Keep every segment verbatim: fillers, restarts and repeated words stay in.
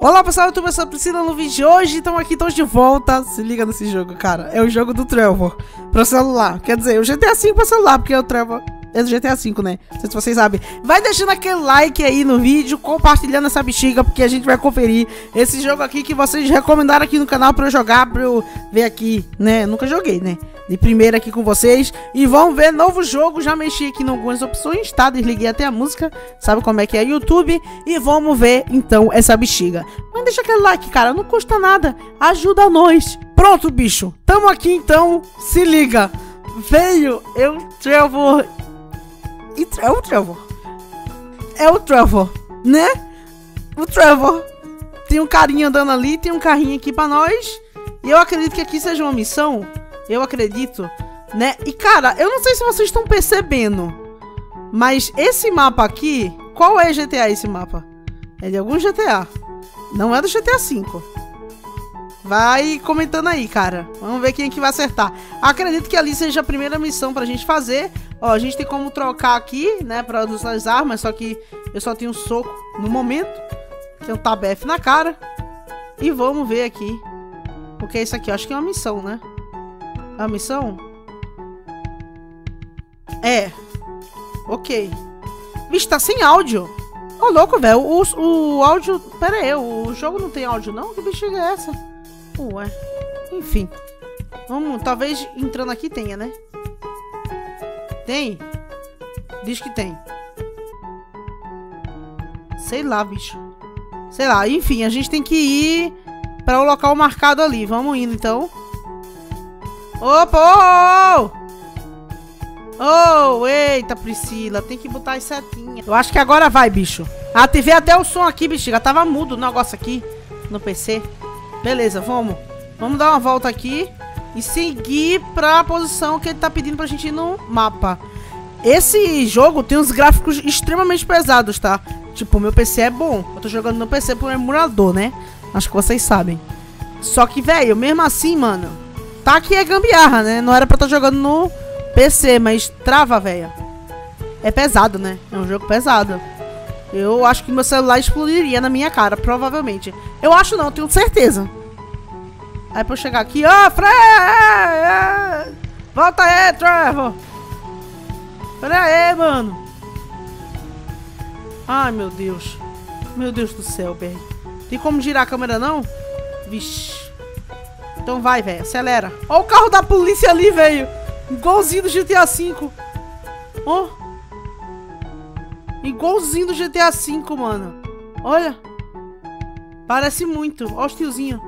Olá pessoal, eu tô a Priscila no vídeo de hoje, estamos aqui todos de volta. Se liga nesse jogo, cara, é o jogo do Trevor pro celular, quer dizer, o G T A cinco pro celular, porque é o Trevor é do G T A cinco, né? Não sei se vocês sabem. Vai deixando aquele like aí no vídeo, compartilhando essa bexiga, porque a gente vai conferir esse jogo aqui que vocês recomendaram aqui no canal pra eu jogar, pra eu ver aqui, né? Nunca joguei, né? De primeira aqui com vocês. E vamos ver novo jogo. Já mexi aqui em algumas opções, tá? Desliguei até a música. Sabe como é que é o YouTube? E vamos ver, então, essa bexiga. Mas deixa aquele like, cara. Não custa nada. Ajuda nós. Pronto, bicho. Tamo aqui, então. Se liga. Veio. Eu, Trevor... É o Trevor. É o Trevor, né? O Trevor. Tem um carinha andando ali, tem um carrinho aqui pra nós. E eu acredito que aqui seja uma missão. Eu acredito, né? E cara, eu não sei se vocês estão percebendo, mas esse mapa aqui... Qual é G T A esse mapa? É de algum G T A. Não é do G T A cinco. Vai comentando aí, cara. Vamos ver quem é que vai acertar. Acredito que ali seja a primeira missão pra gente fazer. Ó, a gente tem como trocar aqui, né, pra usar as armas, só que eu só tenho um soco no momento. Tem um tabef na cara. E vamos ver aqui. O que é isso aqui? Eu acho que é uma missão, né? É uma missão? É. Ok. Vixe, tá sem áudio. Ô, louco, velho. O, o áudio... Pera aí, o jogo não tem áudio, não? Que bexiga é essa? Ué. Enfim. Vamos, talvez entrando aqui tenha, né? Tem? Diz que tem. Sei lá, bicho. Sei lá, enfim, a gente tem que ir para o local marcado ali. Vamos indo, então. Opa! Oh, oh, oh, eita, Priscila. Tem que botar as setinhas. Eu acho que agora vai, bicho. Ativei até o som aqui, bexiga. Tava mudo o negócio aqui no P C. Beleza, vamos. Vamos dar uma volta aqui. E seguir pra posição que ele tá pedindo pra gente ir no mapa. Esse jogo tem uns gráficos extremamente pesados, tá? Tipo, meu P C é bom. Eu tô jogando no P C por um emulador, né? Acho que vocês sabem. Só que, velho, mesmo assim, mano... Tá que é gambiarra, né? Não era pra estar jogando no P C, mas trava, velho. É pesado, né? É um jogo pesado. Eu acho que meu celular explodiria na minha cara, provavelmente. Eu acho não, tenho certeza. Aí pra eu chegar aqui... Ó, oh, Fred! Volta aí, Trevor! Pera aí, mano! Ai, meu Deus. Meu Deus do céu, velho. Tem como girar a câmera, não? Vixe. Então vai, velho. Acelera. Ó o carro da polícia ali, velho. Igualzinho do G T A cinco. Ó. Igualzinho do G T A cinco, mano. Olha. Parece muito. Ó os tiozinhos.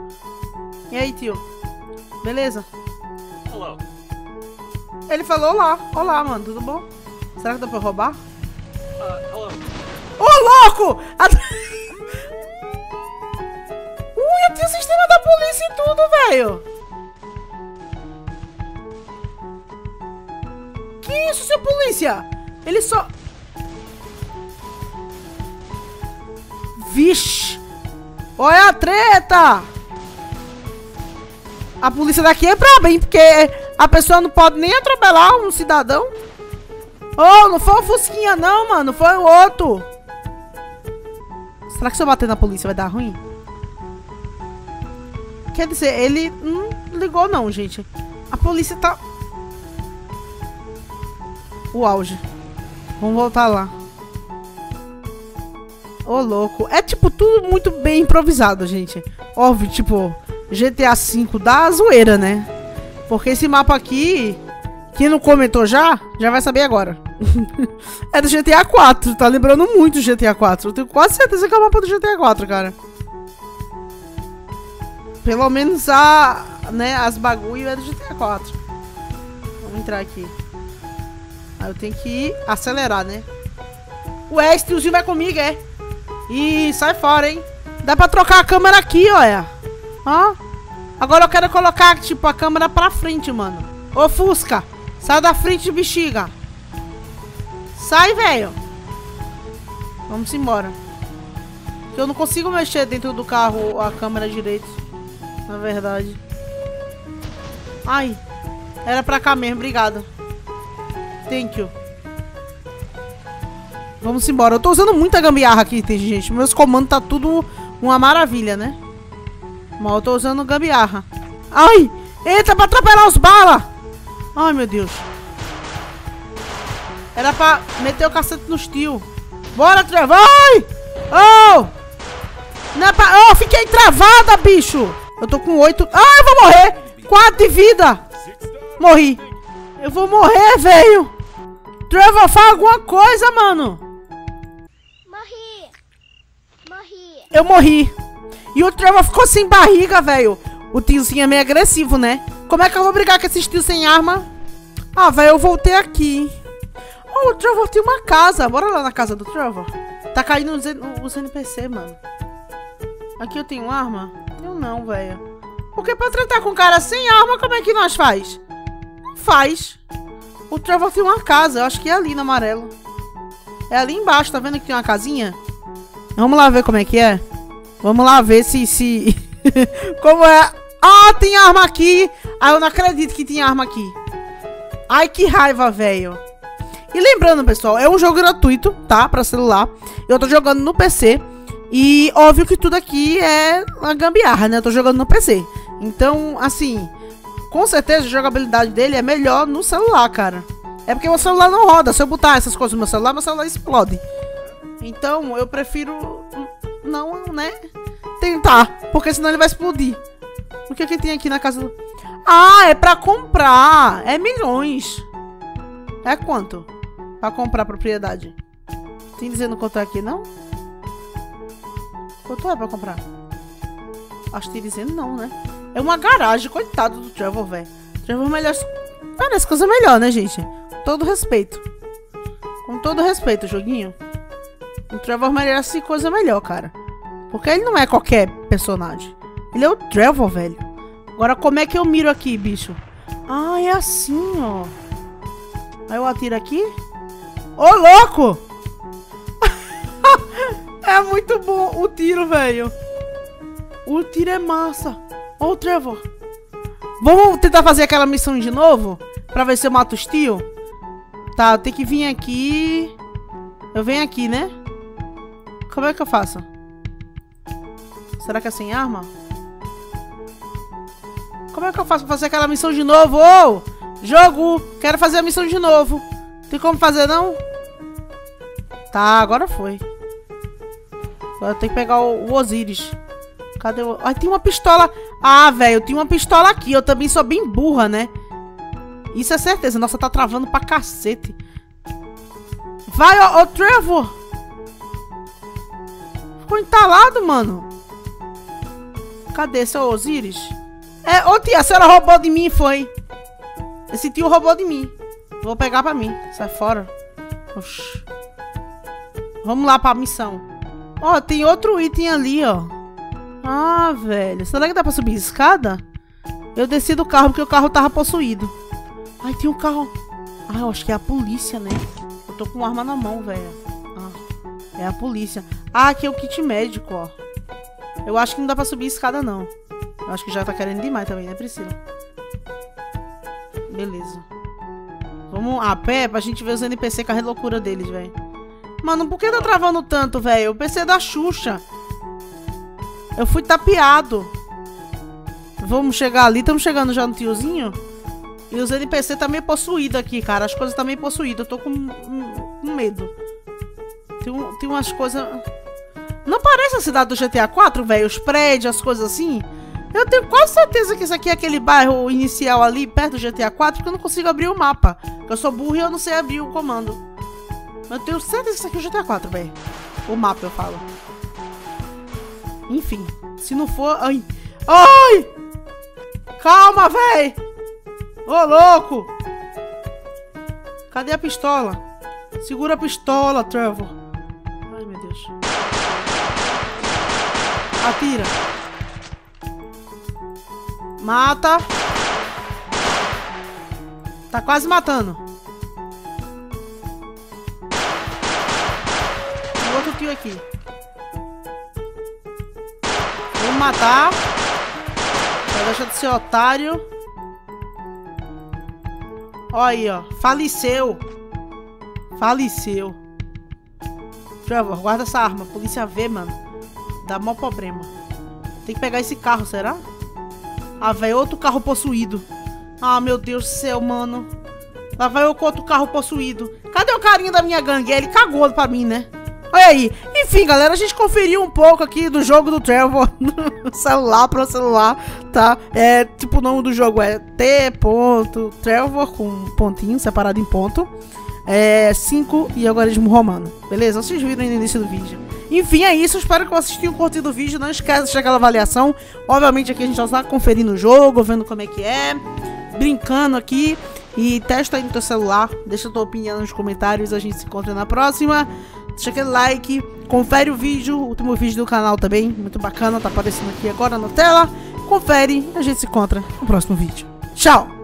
E aí, tio? Beleza? Olá. Ele falou olá. Olá, mano. Tudo bom? Será que dá pra eu roubar? Uh, olá. Ô, oh, louco! A... Ui, tem o sistema da polícia e tudo, velho. Que isso, seu polícia? Ele só... Vixe! Olha a treta! A polícia daqui é braba, hein? Porque a pessoa não pode nem atropelar um cidadão. Oh, não foi o Fusquinha não, mano. Foi o outro. Será que se eu bater na polícia vai dar ruim? Quer dizer, ele não ligou não, gente. A polícia tá... O auge. Vamos voltar lá. Ô, louco. É, tipo, tudo muito bem improvisado, gente. Óbvio, tipo... G T A cinco da zoeira, né? Porque esse mapa aqui, quem não comentou já, já vai saber agora. É do G T A quatro, tá lembrando muito do G T A quatro. Eu tenho quase certeza que é o mapa do G T A quatro, cara. Pelo menos a, né, as bagulho é do G T A quatro. Vamos entrar aqui. Aí eu tenho que acelerar, né? Ué, esse tiozinho vai comigo, é? Ih, sai fora, hein? Dá pra trocar a câmera aqui, olha. Ah, agora eu quero colocar, tipo, a câmera pra frente, mano. Ô, Fusca, sai da frente, bexiga. Sai, velho. Vamos embora. Eu não consigo mexer dentro do carro a câmera direito, na verdade. Ai, era pra cá mesmo, obrigado. Thank you. Vamos embora. Eu tô usando muita gambiarra aqui, gente. Meus comandos tá tudo... uma maravilha, né? Mas eu tô usando gambiarra. Ai! Eita, pra atrapalhar os balas! Ai, meu Deus. Era pra meter o cacete nos tio. Bora, Trevor! Ai! Oh! Não é pra... Oh, fiquei travada, bicho! Eu tô com oito... Ah, eu vou morrer! quatro de vida! Morri. Eu vou morrer, velho! Trevor, faz alguma coisa, mano! Morri! Morri! Eu morri! E o Trevor ficou sem barriga, velho! O tiozinho é meio agressivo, né? Como é que eu vou brigar com esses tios sem arma? Ah, velho, eu voltei aqui. Oh, o Trevor tem uma casa. Bora lá na casa do Trevor. Tá caindo os, os N P C, mano. Aqui eu tenho arma? Eu não, velho. Porque pra tratar com um cara sem arma, como é que nós faz? Não faz. O Trevor tem uma casa. Eu acho que é ali, no amarelo. É ali embaixo. Tá vendo que tem uma casinha? Vamos lá ver como é que é. Vamos lá ver se... se... como é... Ah, tem arma aqui. Ah, eu não acredito que tem arma aqui. Ai, que raiva, velho. E lembrando, pessoal, é um jogo gratuito, tá? Pra celular. Eu tô jogando no P C. E óbvio que tudo aqui é uma gambiarra, né? Eu tô jogando no P C. Então, assim, com certeza a jogabilidade dele é melhor no celular, cara. É porque o meu celular não roda. Se eu botar essas coisas no meu celular, meu celular explode. Então, eu prefiro não, né? Tentar. Porque senão ele vai explodir. O que é que tem aqui na casa do... Ah, é pra comprar. É milhões. É quanto? Pra comprar a propriedade. Tem dizendo quanto é aqui, não? Quanto é pra comprar? Acho que tem dizendo não, né? É uma garagem. Coitado do Trevor, velho. Trevor melhor... Parece coisa melhor, né, gente? Com todo respeito. Com todo respeito, joguinho. O Trevor merece coisa melhor, cara. Porque ele não é qualquer personagem. Ele é o Trevor, velho. Agora, como é que eu miro aqui, bicho? Ah, é assim, ó. Aí eu atiro aqui. Ô, louco! É muito bom o tiro, velho. O tiro é massa. Ô, Trevor. Vamos tentar fazer aquela missão de novo? Pra ver se eu mato os tio? Tá, eu tenho que vir aqui. Eu venho aqui, né? Como é que eu faço? Será que é sem arma? Como é que eu faço pra fazer aquela missão de novo? Ô! Jogo! Quero fazer a missão de novo. Tem como fazer, não? Tá, agora foi. Agora eu tenho que pegar o, o Osiris. Cadê o... Ai, tem uma pistola. Ah, velho, tem uma pistola aqui. Eu também sou bem burra, né? Isso é certeza. Nossa, tá travando pra cacete. Vai, ô, ô Trevor! Ficou entalado, mano. Cadê seu Osiris? É, ô tia, a senhora roubou de mim, foi. Esse tio roubou de mim. Vou pegar pra mim. Sai fora. Oxi. Vamos lá pra missão. Ó, oh, tem outro item ali, ó. Ah, velho. Será que dá pra subir a escada? Eu desci do carro porque o carro tava possuído. Ai, tem um carro. Ah, eu acho que é a polícia, né? Eu tô com arma na mão, velho. Ah, é a polícia. Ah, aqui é o kit médico, ó. Eu acho que não dá pra subir a escada, não. Eu acho que já tá querendo demais também, né, Priscila? Beleza. Vamos a pé pra gente ver os N P C com a loucura deles, velho. Mano, por que tá travando tanto, velho? O P C é da Xuxa. Eu fui tapeado. Vamos chegar ali. Estamos chegando já no tiozinho. E os N P C tá meio possuído aqui, cara. As coisas tá meio possuídas. Eu tô com, um, com medo. Tem, um, tem umas coisas... Não parece a cidade do G T A quatro, velho? Os prédios, as coisas assim. Eu tenho quase certeza que isso aqui é aquele bairro inicial ali, perto do G T A quatro, porque eu não consigo abrir o mapa. Eu sou burro e eu não sei abrir o comando. Mas eu tenho certeza que isso aqui é o G T A quatro, velho. O mapa, eu falo. Enfim, se não for... Ai! Ai! Calma, velho! Ô, louco! Cadê a pistola? Segura a pistola, Trevor. Ai, meu Deus. Atira. Mata. Tá quase matando. Tem outro tio aqui. Vou matar. Vai deixar de ser otário. Ó aí, ó. Faleceu. Faleceu. Trevor, guarda essa arma. A polícia vê, mano. Dá maior problema. Tem que pegar esse carro, será? Ah, velho, outro carro possuído. Ah, meu Deus do céu, mano. Lá vai eu com outro carro possuído. Cadê o carinha da minha gangue? Ele cagou pra mim, né? Olha aí. Enfim, galera, a gente conferiu um pouco aqui do jogo do Trevor. Celular pra celular, tá? É, tipo, o nome do jogo é T ponto Trevor com um pontinho separado em ponto. É cinco e algarismo romano. Beleza? Vocês viram aí no início do vídeo. Enfim, é isso. Espero que vocês tenham curtido o vídeo. Não esqueça de deixar aquela avaliação. Obviamente aqui a gente já está conferindo o jogo, vendo como é que é, brincando aqui. E testa aí no teu celular. Deixa a tua opinião nos comentários. A gente se encontra na próxima. Deixa aquele like. Confere o vídeo, o último vídeo do canal também. Muito bacana, tá aparecendo aqui agora na tela. Confere e a gente se encontra no próximo vídeo. Tchau!